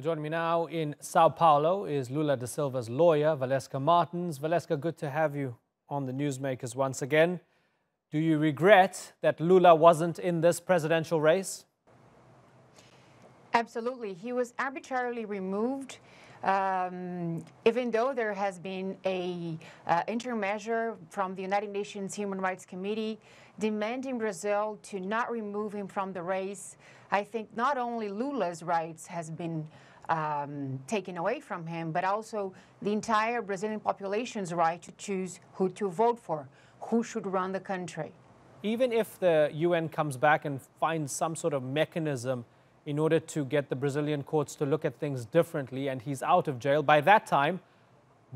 Joining me now in Sao Paulo is Lula da Silva's lawyer, Valeska Martins. Valeska, good to have you on the Newsmakers once again. Do you regret that Lula wasn't in this presidential race? Absolutely. He was arbitrarily removed, even though there has been a interim measure from the United Nations Human Rights Committee demanding Brazil to not remove him from the race. I think not only Lula's rights has been taken away from him, but also the entire Brazilian population's right to choose who to vote for, who should run the country. Even if the UN comes back and finds some sort of mechanism in order to get the Brazilian courts to look at things differently and he's out of jail, by that time,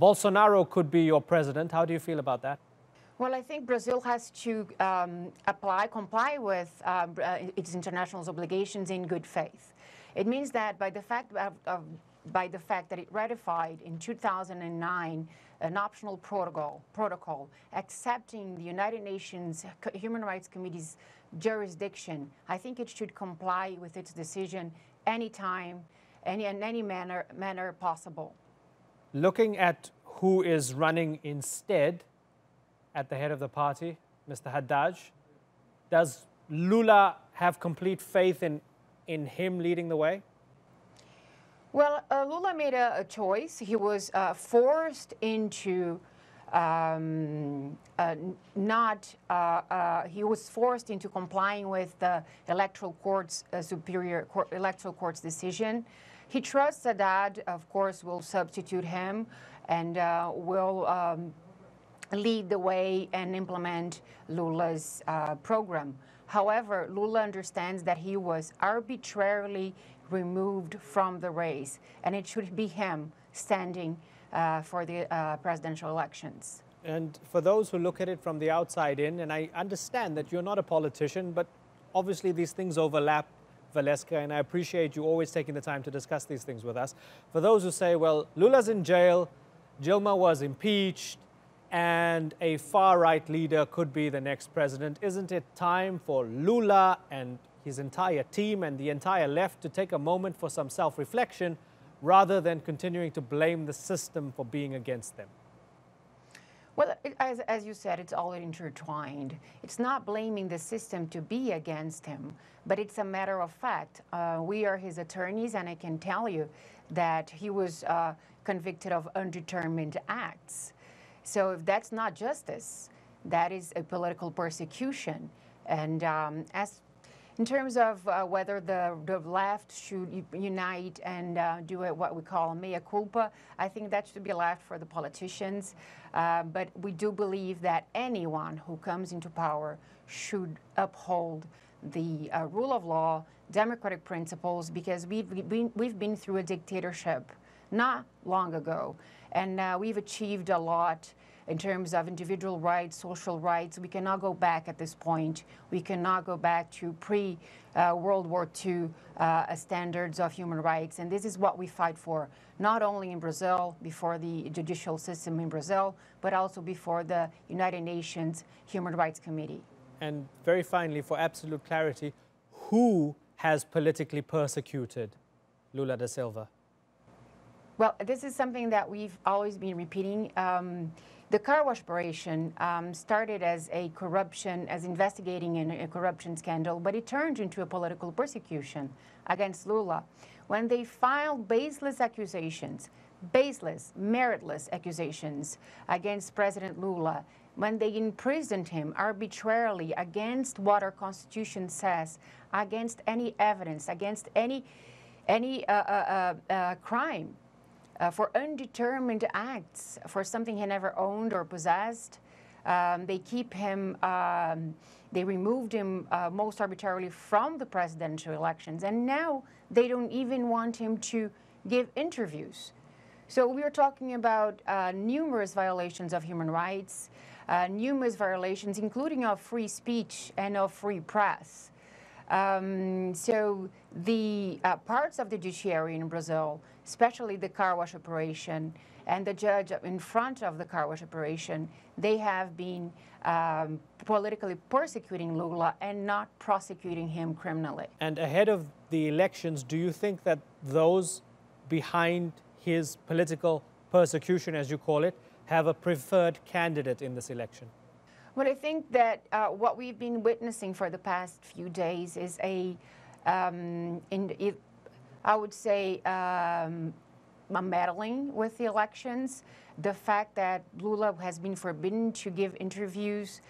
Bolsonaro could be your president. How do you feel about that? Well, I think Brazil has to comply with its international obligations in good faith. It means that by the fact that it ratified in 2009 an optional protocol accepting the United Nations Human Rights Committee's jurisdiction, I think it should comply with its decision anytime, in any manner possible. Looking at who is running instead at the head of the party, Mr. Haddad, does Lula have complete faith in him leading the way? Well, Lula made a choice. He was forced into he was forced into complying with the electoral court's electoral court's decision. He trusts Haddad, of course, will substitute him and will lead the way and implement Lula's program. However, Lula understands that he was arbitrarily removed from the race, and it should be him standing for the presidential elections. And for those who look at it from the outside in, and I understand that you're not a politician, but obviously these things overlap, Valeska, and I appreciate you always taking the time to discuss these things with us. For those who say, well, Lula's in jail, Dilma was impeached, and a far-right leader could be the next president. Isn't it time for Lula and his entire team and the entire left to take a moment for some self-reflection rather than continuing to blame the system for being against them? Well, as you said, it's all intertwined. It's not blaming the system to be against him, but it's a matter of fact. We are his attorneys, and I can tell you that he was convicted of undetermined acts. So if that's not justice, that is a political persecution. And in terms of whether the left should unite and do what we call mea culpa, I think that should be left for the politicians. But we do believe that anyone who comes into power should uphold the rule of law, democratic principles, because we've been through a dictatorship not long ago. And we've achieved a lot in terms of individual rights, social rights. We cannot go back at this point. We cannot go back to pre-World War II standards of human rights. And this is what we fight for, not only in Brazil, before the judicial system in Brazil, but also before the United Nations Human Rights Committee. And very finally, for absolute clarity, who has politically persecuted Lula da Silva? Well, this is something that we've always been repeating. The car wash operation started as a corruption, as investigating a corruption scandal, but it turned into a political persecution against Lula. When they filed baseless accusations, baseless, meritless accusations against President Lula, when they imprisoned him arbitrarily against what our Constitution says, against any evidence, against any crime, for undetermined acts, for something he never owned or possessed. They keep him, they removed him most arbitrarily from the presidential elections, and now they don't even want him to give interviews. So we are talking about numerous violations of human rights, numerous violations, including of free speech and of free press. So the parts of the judiciary in Brazil, especially the car wash operation and the judge in front of the car wash operation, they have been politically persecuting Lula and not prosecuting him criminally. And ahead of the elections, do you think that those behind his political persecution, as you call it, have a preferred candidate in this election? Well, I think that what we've been witnessing for the past few days is a, I would say, meddling with the elections. The fact that Lula has been forbidden to give interviews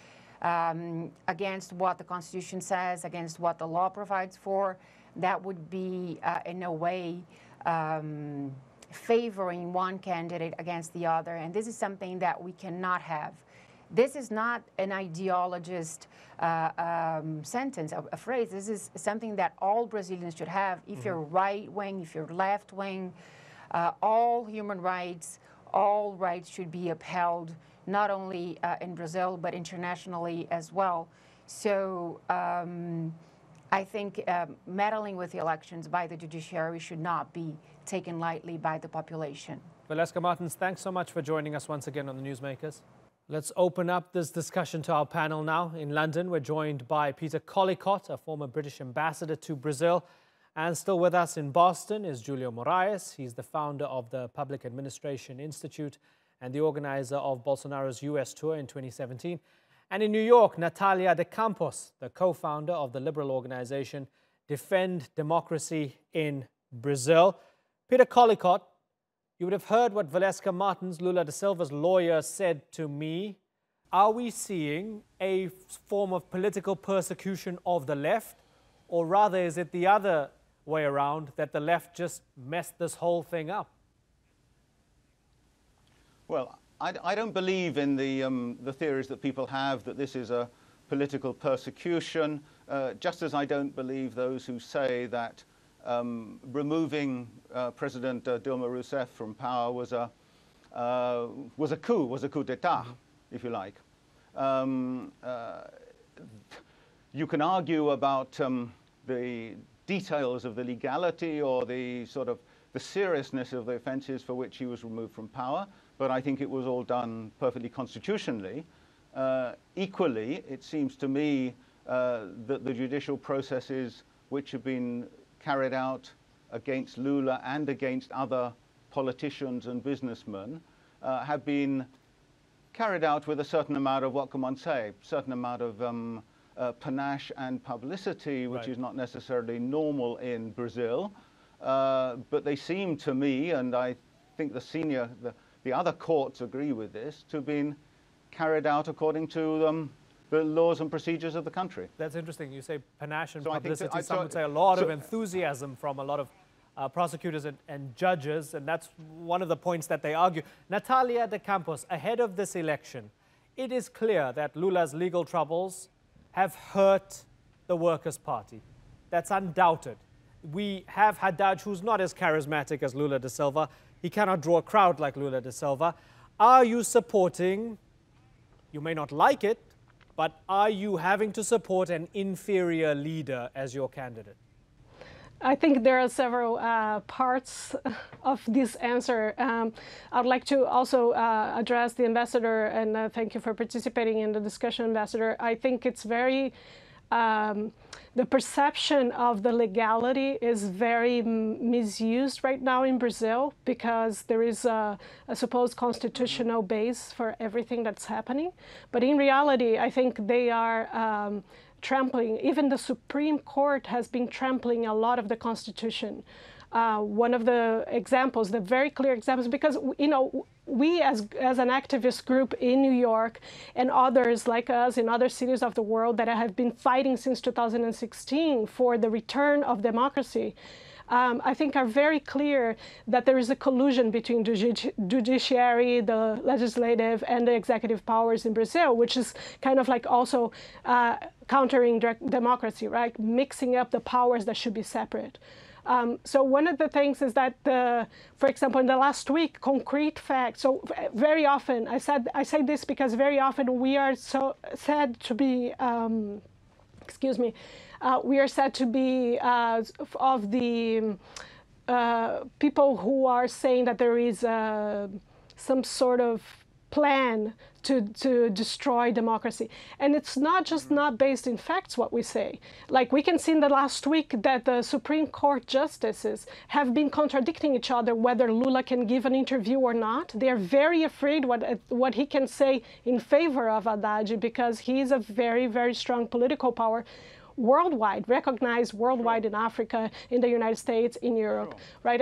against what the Constitution says, against what the law provides for, that would be, in a way, favoring one candidate against the other. And this is something that we cannot have. This is not an ideologist sentence, a phrase. This is something that all Brazilians should have. If you're right wing, if you're left wing, all human rights, all rights should be upheld, not only in Brazil, but internationally as well. So I think meddling with the elections by the judiciary should not be taken lightly by the population. Valeska Martins, thanks so much for joining us once again on the Newsmakers. Let's open up this discussion to our panel now. In London, we're joined by Peter Collecott, a former British ambassador to Brazil. And still with us in Boston is Julio Moraes. He's the founder of the Public Administration Institute and the organizer of Bolsonaro's US tour in 2017. And in New York, Natalia de Campos, the co-founder of the liberal organization Defend Democracy in Brazil. Peter Collecott, you would have heard what Valeska Martins, Lula da Silva's lawyer, said to me. Are we seeing a form of political persecution of the left? Or rather, is it the other way around, that the left just messed this whole thing up? Well, I don't believe in the theories that people have that this is a political persecution, just as I don't believe those who say that removing President Dilma Rousseff from power was a coup d'etat, if you like. You can argue about the details of the legality or the sort of the seriousness of the offenses for which he was removed from power, but I think it was all done perfectly constitutionally. Equally, it seems to me that the judicial processes which have been carried out against Lula and against other politicians and businessmen have been carried out with a certain amount of, what can one say, certain amount of panache and publicity, which is not necessarily normal in Brazil. But they seem to me, and I think the other courts agree with this, to have been carried out according to the laws and procedures of the country. That's interesting. You say panache and publicity. Some would say a lot of enthusiasm from a lot of prosecutors and judges, and that's one of the points that they argue. Natalia de Campos, ahead of this election, it is clear that Lula's legal troubles have hurt the Workers' Party. That's undoubted. We have Haddad, who's not as charismatic as Lula da Silva. He cannot draw a crowd like Lula da Silva. Are you supporting, you may not like it, but are you having to support an inferior leader as your candidate? I think there are several parts of this answer. I'd like to also address the ambassador, and thank you for participating in the discussion, ambassador. I think it's very, the perception of the legality is very misused right now in Brazil, because there is a supposed constitutional base for everything that's happening. But in reality, I think they are trampling, even the Supreme Court has been trampling a lot of the Constitution. One of the examples, the very clear examples, because, you know, we as an activist group in New York and others like us in other cities of the world that have been fighting since 2016 for the return of democracy, I think are very clear that there is a collusion between the judiciary, the legislative, and the executive powers in Brazil, which is kind of like also countering democracy, right? Mixing up the powers that should be separate. So one of the things is that, for example, in the last week, concrete facts. So very often, I say this because very often we are so said to be, excuse me, we are said to be of the people who are saying that there is some sort of plan to destroy democracy. And it's not just not based in facts what we say. Like, we can see in the last week that the Supreme Court justices have been contradicting each other whether Lula can give an interview or not. They are very afraid what he can say in favor of Haddad, because he is a very, very strong political power worldwide, recognized worldwide, in Africa, in the United States, in Europe, right?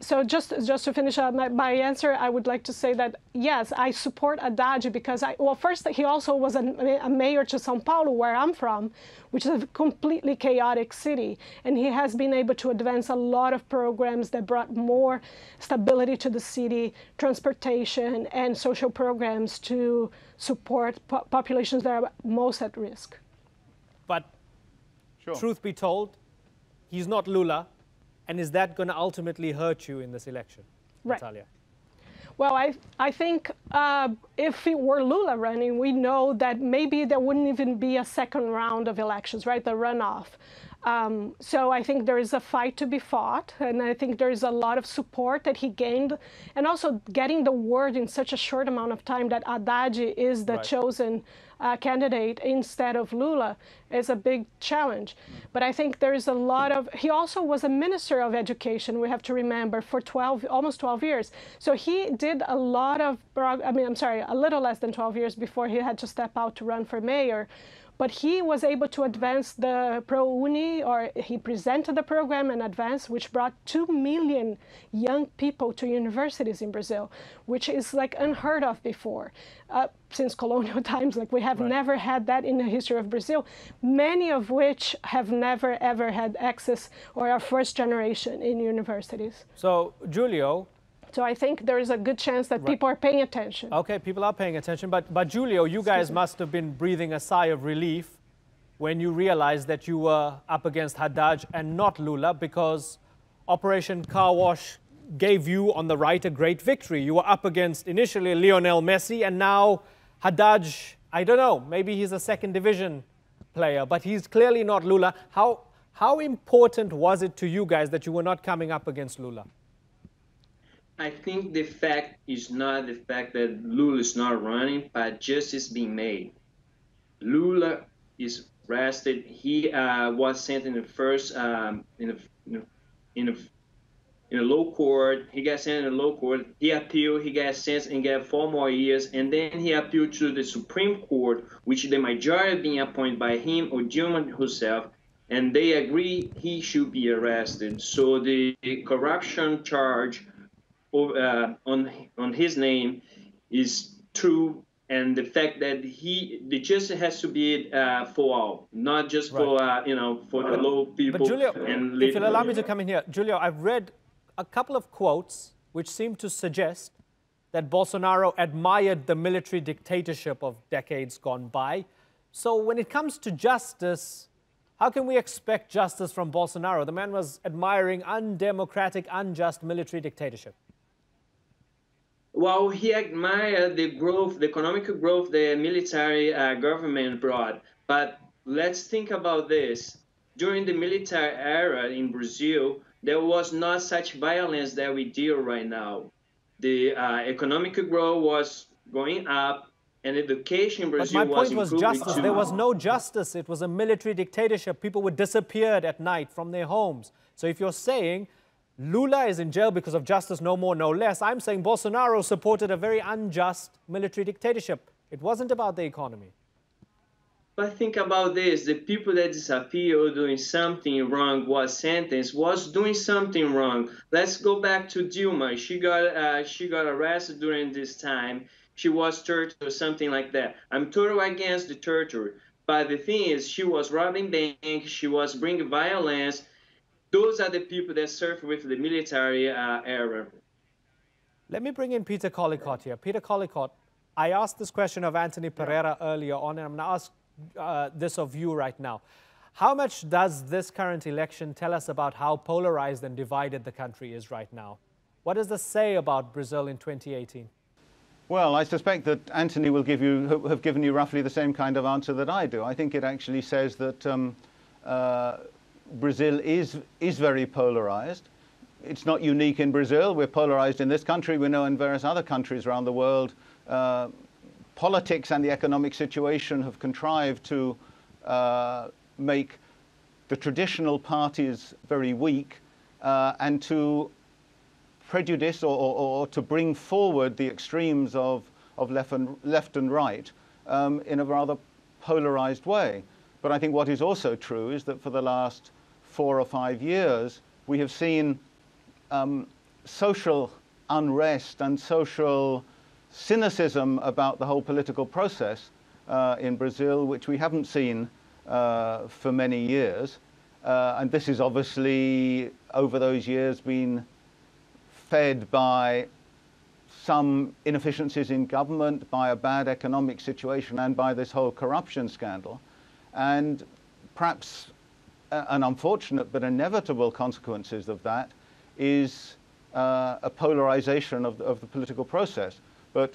So just to finish up my answer, I would like to say that, yes, I support Haddad because, well, first, he also was a mayor to São Paulo, where I'm from, which is a completely chaotic city. And he has been able to advance a lot of programs that brought more stability to the city, transportation and social programs to support populations that are most at risk. But truth be told, he's not Lula. And is that going to ultimately hurt you in this election, Natalia? Well, I think if it were Lula running, we know that maybe there wouldn't even be a second round of elections, right, the runoff. So I think there is a fight to be fought, and I think there is a lot of support that he gained. And also getting the word in such a short amount of time that Haddad is the chosen candidate instead of Lula is a big challenge. But I think there is a lot of, he also was a minister of education, we have to remember, for almost 12 years. So he did a lot of, a little less than 12 years before he had to step out to run for mayor. But he was able to advance the pro-Uni, or he presented the program and advanced, which brought 2 million young people to universities in Brazil, which is like unheard of before. Since colonial times, like, we have never had that in the history of Brazil, many of which have never, ever had access or are first generation in universities. So, Julio. So I think there is a good chance that people are paying attention. Okay, people are paying attention. But Julio, you guys must have been breathing a sigh of relief when you realized that you were up against Haddad and not Lula, because Operation Car Wash gave you on the right a great victory. You were up against initially Lionel Messi, and now Haddad, I don't know, maybe he's a second division player, but he's clearly not Lula. How important was it to you guys that you were not coming up against Lula? I think the fact is not the fact that Lula is not running, but justice being made. Lula is arrested. He was sent in the first in a low court. He got sent in a low court. He appealed. He got sentenced and got 4 more years. And then he appealed to the Supreme Court, which the majority being appointed by him or Dilma herself. And they agree he should be arrested. So the corruption charge on his name is true, and the fact that the justice has to be for all, not just for for the low people. But Julio, and if you'll allow me to come in here, Julio, I've read a couple of quotes which seem to suggest that Bolsonaro admired the military dictatorship of decades gone by. So when it comes to justice, how can we expect justice from Bolsonaro? The man was admiring undemocratic, unjust military dictatorship. Well, he admired the growth, the economic growth the military government brought. But let's think about this. During the military era in Brazil, there was not such violence that we deal right now. The economic growth was going up, and education in Brazil was improving. But my point was justice. There was no justice. It was a military dictatorship. People were disappeared at night from their homes. So if you're saying Lula is in jail because of justice, no more, no less, I'm saying Bolsonaro supported a very unjust military dictatorship. It wasn't about the economy. But think about this. The people that disappeared doing something wrong was sentenced, was doing something wrong. Let's go back to Dilma. She got arrested during this time. She was tortured or something like that. I'm totally against the torture. But the thing is, she was robbing banks. She was bringing violence. Those are the people that serve with the military era. Let me bring in Peter Collecott here. Peter Collecott, I asked this question of Anthony Pereira earlier on, and I'm going to ask this of you right now. How much does this current election tell us about how polarized and divided the country is right now? What does this say about Brazil in 2018? Well, I suspect that Anthony will have given you roughly the same kind of answer that I do. I think it actually says that Brazil is very polarized. It's not unique in Brazil. We're polarized in this country. We know in various other countries around the world, politics and the economic situation have contrived to make the traditional parties very weak and to prejudice or to bring forward the extremes of left and right in a rather polarized way. But I think what is also true is that for the last 4 or 5 years, we have seen social unrest and social cynicism about the whole political process in Brazil, which we haven't seen for many years. And this is obviously, over those years, been fed by some inefficiencies in government, by a bad economic situation, and by this whole corruption scandal. And perhaps an unfortunate but inevitable consequences of that is a polarization of the political process. But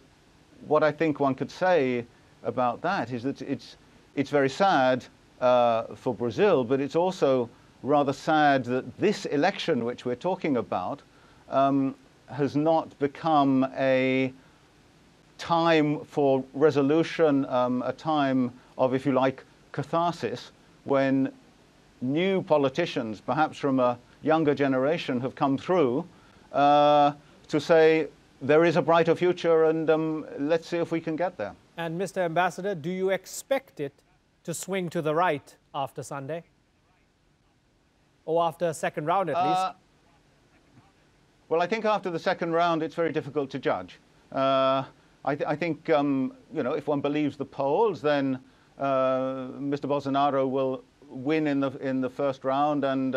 what I think one could say about that is that it's very sad for Brazil, but it's also rather sad that this election, which we're talking about, has not become a time for resolution, a time of, if you like, catharsis, when new politicians, perhaps from a younger generation, have come through to say there is a brighter future, and let's see if we can get there. And Mr. Ambassador, do you expect it to swing to the right after Sunday? Or after a second round, at least? Well, I think after the second round, it's very difficult to judge. I think, you know, if one believes the polls, then Mr. Bolsonaro will win in the first round, and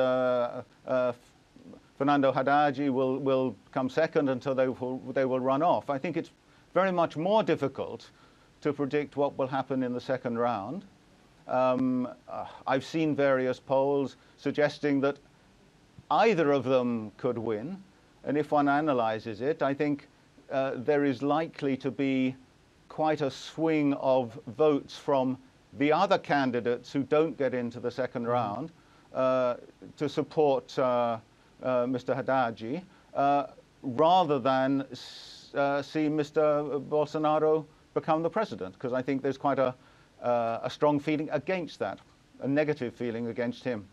Fernando Haddad will come second, and so they will run off. I think it's very much more difficult to predict what will happen in the second round. I've seen various polls suggesting that either of them could win, and if one analyzes it, I think there is likely to be quite a swing of votes from the other candidates who don't get into the second round to support Mr. Haddad, rather than see Mr. Bolsonaro become the president, because I think there's quite a strong feeling against that, a negative feeling against him.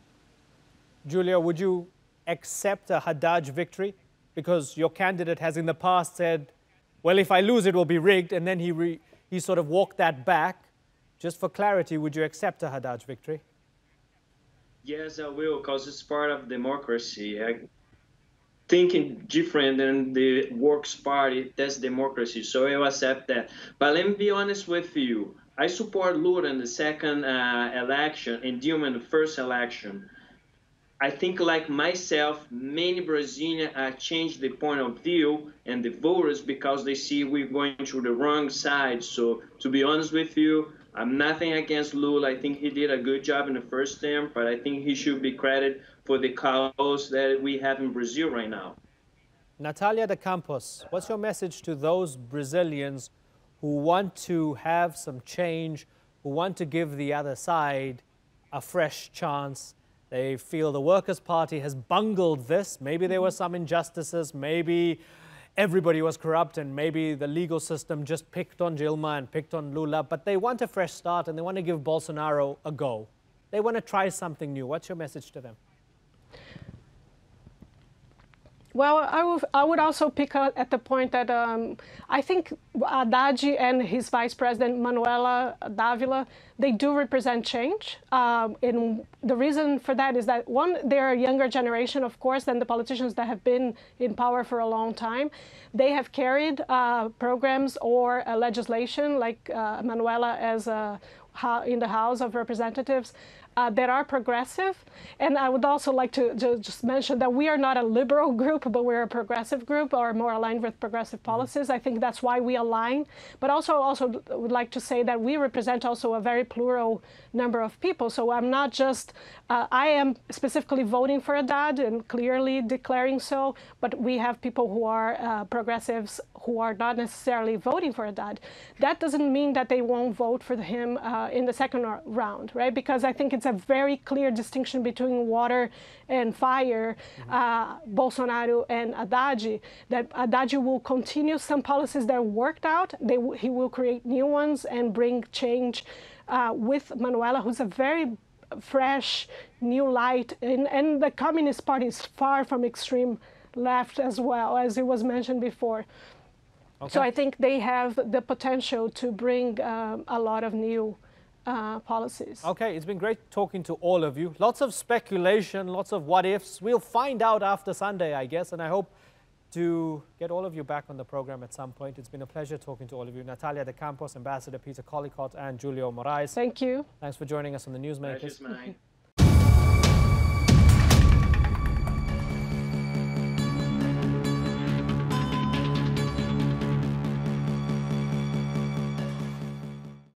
Julio, would you accept a Haddad victory? Because your candidate has in the past said, well, if I lose, it will be rigged, and then he sort of walked that back. Just for clarity, would you accept a Haddad victory? Yes, I will, because it's part of democracy. Thinking different than the Works Party, that's democracy, so I will accept that. But let me be honest with you. I support Lula in the second election and Dilma in the first election. I think, like myself, many Brazilians changed the point of view and the voters because they see we're going to the wrong side. So, to be honest with you, I'm nothing against Lula. I think he did a good job in the first term, but I think he should be credited for the chaos that we have in Brazil right now. Natalia de Campos, what's your message to those Brazilians who want to have some change, who want to give the other side a fresh chance? They feel the Workers' Party has bungled this. Maybe there were some injustices, maybe everybody was corrupt, and maybe the legal system just picked on Dilma and picked on Lula, but they want a fresh start and they want to give Bolsonaro a go. They want to try something new. What's your message to them? Well, I would also pick up at the point that I think Haddad and his vice president, Manuela D'Ávila, they do represent change. And the reason for that is that, one, they're a younger generation, of course, than the politicians that have been in power for a long time. They have carried programs or legislation, like Manuela as in the House of Representatives, that are progressive. And I would also like to just mention that we are not a liberal group, but we're a progressive group, or more aligned with progressive policies. I think that's why we align. But also would like to say that we represent also a very plural number of people. So I'm not just, I am specifically voting for Haddad and clearly declaring so, but we have people who are progressives who are not necessarily voting for Haddad. That doesn't mean that they won't vote for him in the second round, right? Because I think it's a very clear distinction between water and fire, Bolsonaro and Haddad, that Haddad will continue some policies that worked out. He will create new ones and bring change with Manuela, who's a very fresh, new light. And the Communist Party is far from extreme left as well, as it was mentioned before. Okay. So I think they have the potential to bring a lot of new policies. Okay, it's been great talking to all of you. Lots of speculation, lots of what-ifs. We'll find out after Sunday, I guess, and I hope to get all of you back on the program at some point. It's been a pleasure talking to all of you. Natalia de Campos, Ambassador Peter Collecott, and Julio Moraes. Thank you. Thanks for joining us on the Newsmakers.